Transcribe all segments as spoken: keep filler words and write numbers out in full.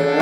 I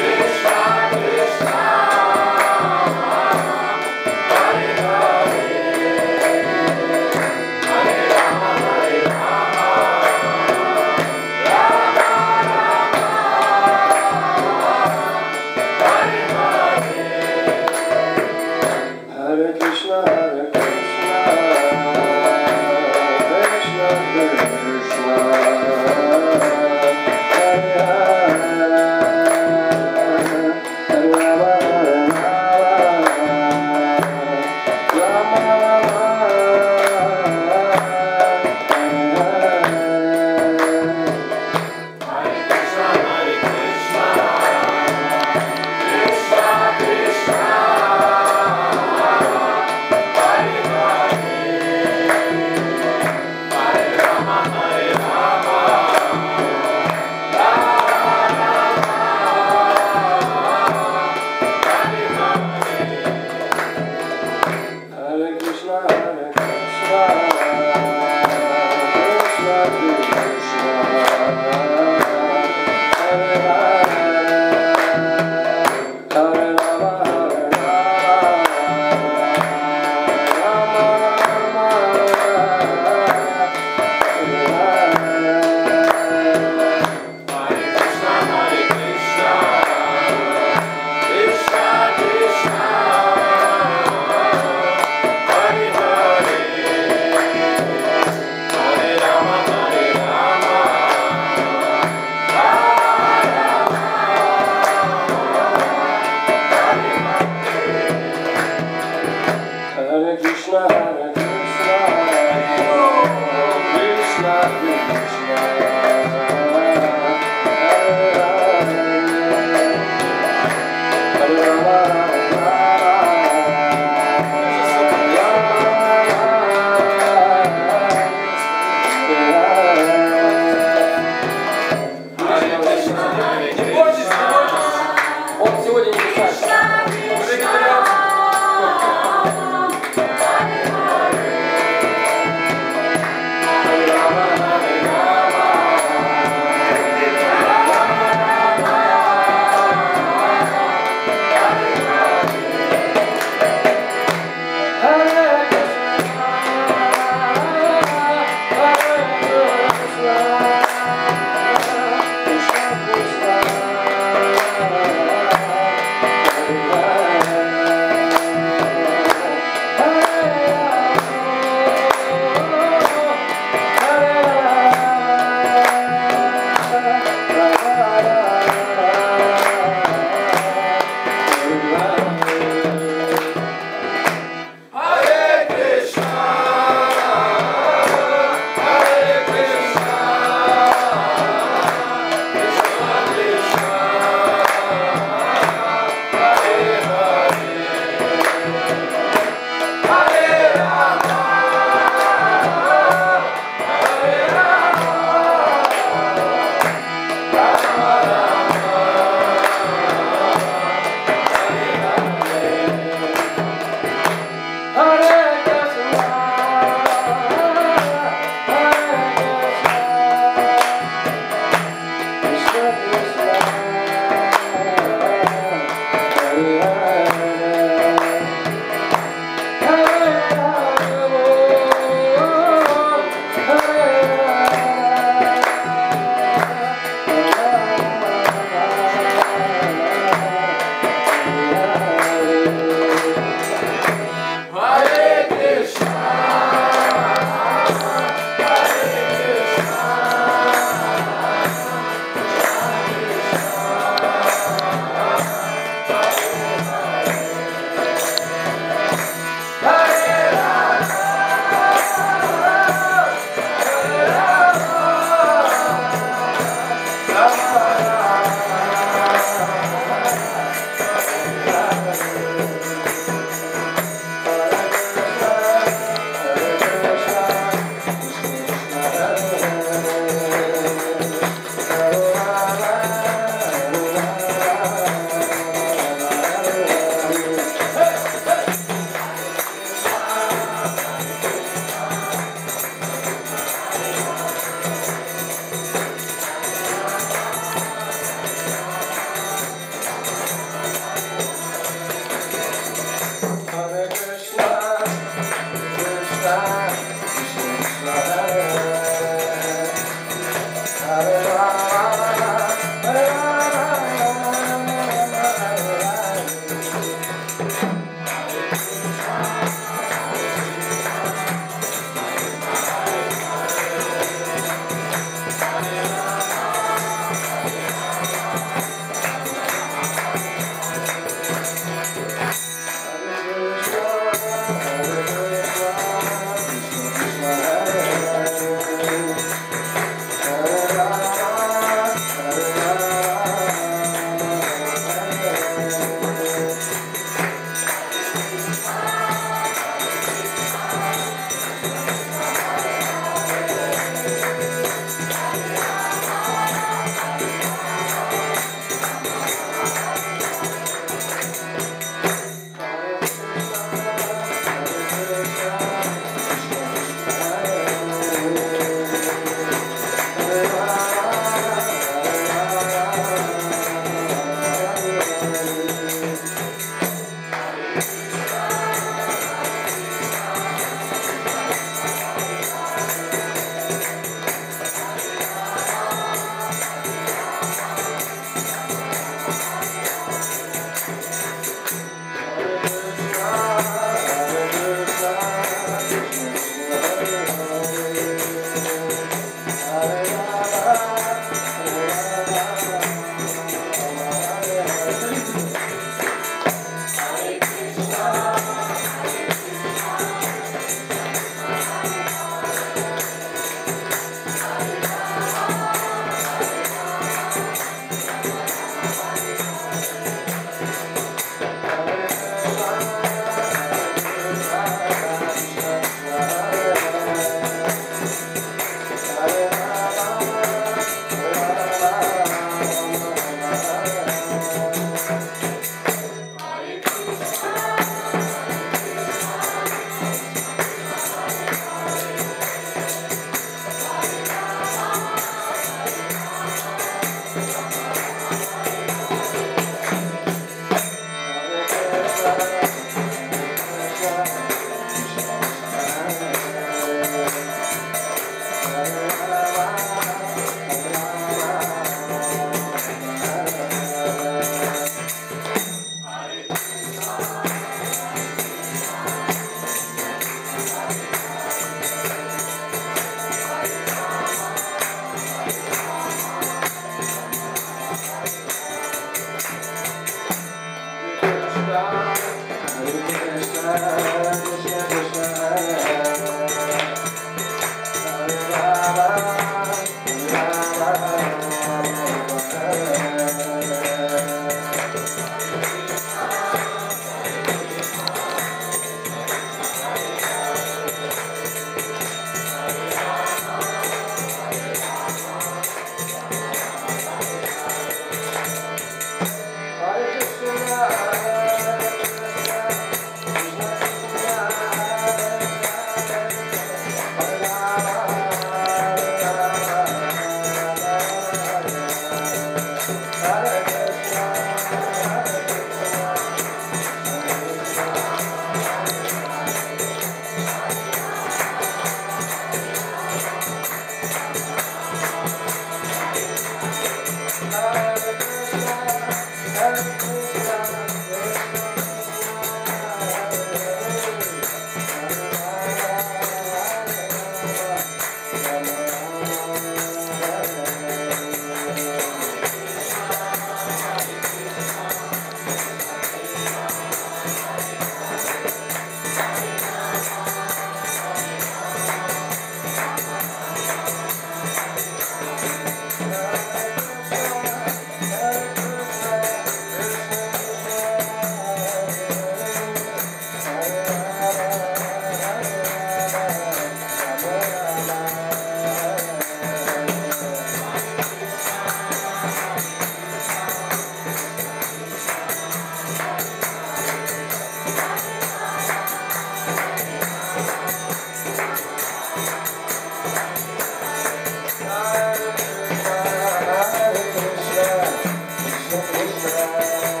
Thank you.